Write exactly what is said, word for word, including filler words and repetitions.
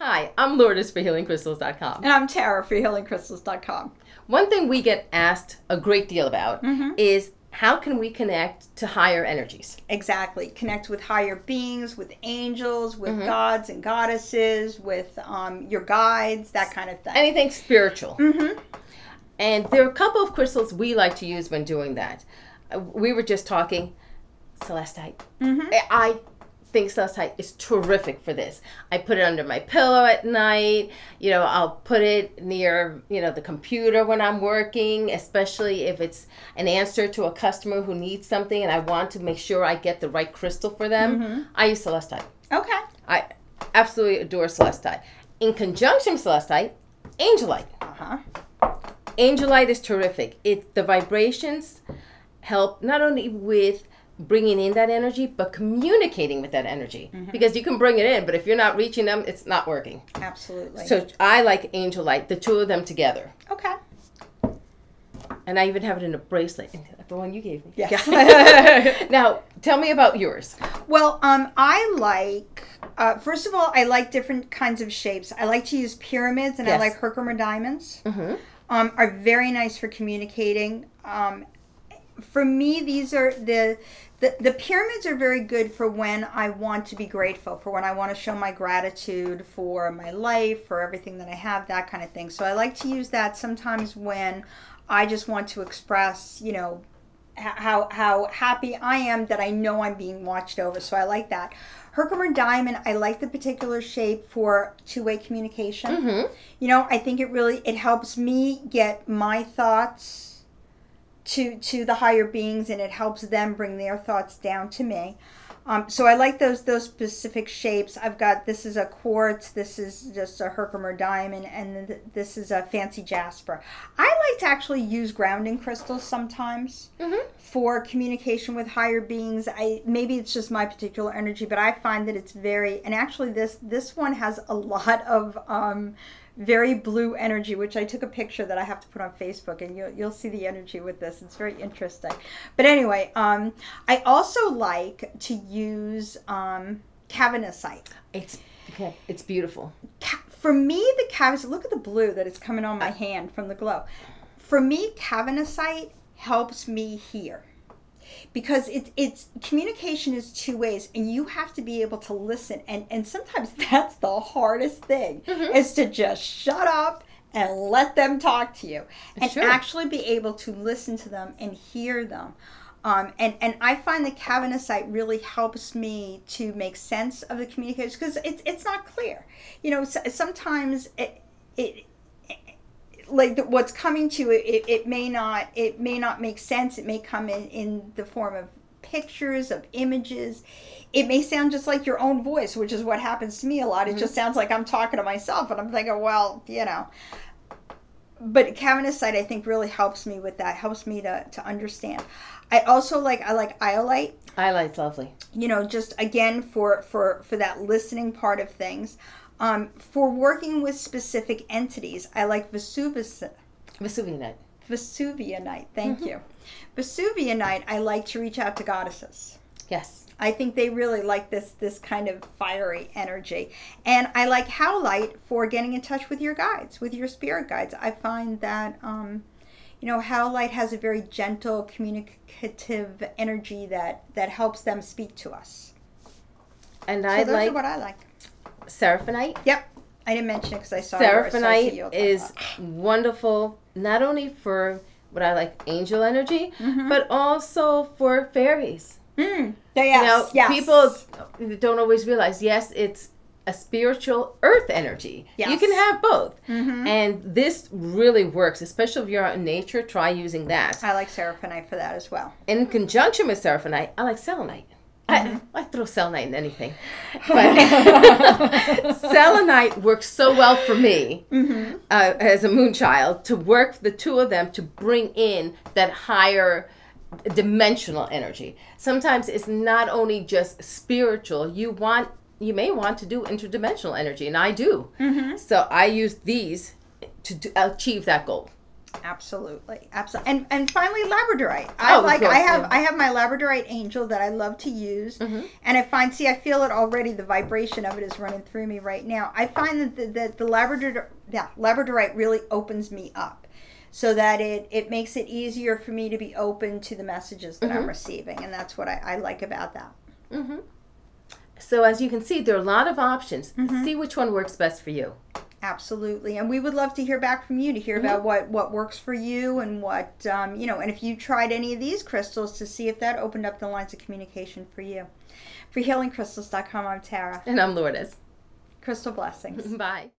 Hi, I'm Lourdes for Healing Crystals dot com. And I'm Tara for Healing Crystals dot com. One thing we get asked a great deal about mm-hmm. is how can we connect to higher energies? Exactly. Connect with higher beings, with angels, with mm-hmm. gods and goddesses, with um, your guides, that kind of thing. Anything spiritual. Mm-hmm. And there are a couple of crystals we like to use when doing that. We were just talking Celestite. Mm-hmm. I... think Celestite is terrific for this. I put it under my pillow at night. You know, I'll put it near, you know, the computer when I'm working, especially if it's an answer to a customer who needs something and I want to make sure I get the right crystal for them. Mm-hmm. I use Celestite. Okay. I absolutely adore Celestite. In conjunction with Celestite, Angelite. Uh-huh. Angelite is terrific. It, the vibrations help not only with bringing in that energy, but communicating with that energy. Mm-hmm. Because you can bring it in, but if you're not reaching them, it's not working. Absolutely. So I like Angelite, the two of them together. Okay. And I even have it in a bracelet, the one you gave me. Yes. Yeah. Now, tell me about yours. Well, um, I like, uh, first of all, I like different kinds of shapes. I like to use pyramids, and yes. I like Herkimer diamonds. Mm-hmm. Um, are very nice for communicating. Um, for me, these are the, the the pyramids are very good for when I want to be grateful, for when I want to show my gratitude for my life, for everything that I have, that kind of thing. So I like to use that sometimes when I just want to express, you know, how how happy I am that I know I'm being watched over. So I like that. Herkimer diamond, I like the particular shape for two-way communication. Mm-hmm. You know, I think it really it helps me get my thoughts to to the higher beings, and it helps them bring their thoughts down to me. Um, so I like those those specific shapes. I've got, this is a quartz, this is just a Herkimer diamond, and th this is a fancy jasper. I like to actually use grounding crystals sometimes mm-hmm. for communication with higher beings. I maybe it's just my particular energy, but I find that it's very, and actually this this one has a lot of um, very blue energy, which I took a picture that I have to put on Facebook, and you'll, you'll see the energy with this. It's very interesting. But anyway, um, I also like to use um, kyanite. It's okay. It's beautiful. For me, the kyanite, look at the blue that is coming on my hand from the glow. For me, kyanite helps me hear. Because it, it's communication is two ways, and you have to be able to listen. And, and sometimes that's the hardest thing, mm-hmm. is to just shut up and let them talk to you. And sure. actually be able to listen to them and hear them. Um, and, and I find the kyanite really helps me to make sense of the communication, because it's, it's not clear. You know, so, sometimes it... it like the, what's coming to it, it, it may not, it may not make sense. It may come in, in the form of pictures, of images. It may sound just like your own voice, which is what happens to me a lot. Mm-hmm. It just sounds like I'm talking to myself, and I'm thinking, well, you know. But kyanite, I think, really helps me with that. Helps me to, to understand. I also like, I like iolite. Iolite's lovely. You know, just again for for for that listening part of things. Um, for working with specific entities, I like Vesuvius, Vesuvianite. Vesuvianite, thank mm-hmm. you. Vesuvianite, I like to reach out to goddesses. Yes. I think they really like this this kind of fiery energy. And I like Howlite for getting in touch with your guides, with your spirit guides. I find that, um, you know, Howlite has a very gentle, communicative energy that, that helps them speak to us. And I so those like... are what I like. Seraphinite. Yep. I didn't mention it because I saw Seraphinite yours, so I is wonderful, not only for what I like, angel energy, mm-hmm. but also for fairies. Mm. Yes, you know, yes. People don't always realize, yes, it's a spiritual earth energy. Yes. You can have both. Mm-hmm. And this really works, especially if you're out in nature, try using that. I like Seraphinite for that as well. In conjunction with Seraphinite, I like selenite. I, I throw selenite in anything, but selenite works so well for me mm-hmm. uh, as a moon child to work the two of them to bring in that higher dimensional energy. Sometimes it's not only just spiritual. You want, you may want to do interdimensional energy, and I do. Mm-hmm. So I use these to do, achieve that goal. Absolutely, absolutely, and and finally labradorite. I oh, like. Course, I have yeah. I have my labradorite angel that I love to use, mm-hmm. and I find. See, I feel it already. The vibration of it is running through me right now. I find that the, that the labradorite, yeah, labradorite really opens me up, so that it it makes it easier for me to be open to the messages that mm-hmm. I'm receiving, and that's what I, I like about that. Mm-hmm. So as you can see, there are a lot of options. Mm-hmm. See which one works best for you. Absolutely, and we would love to hear back from you to hear mm-hmm. about what what works for you and what um, you know, and if you tried any of these crystals to see if that opened up the lines of communication for you. For Healing Crystals dot com, I'm Tara, and I'm Lourdes. Crystal blessings. Bye.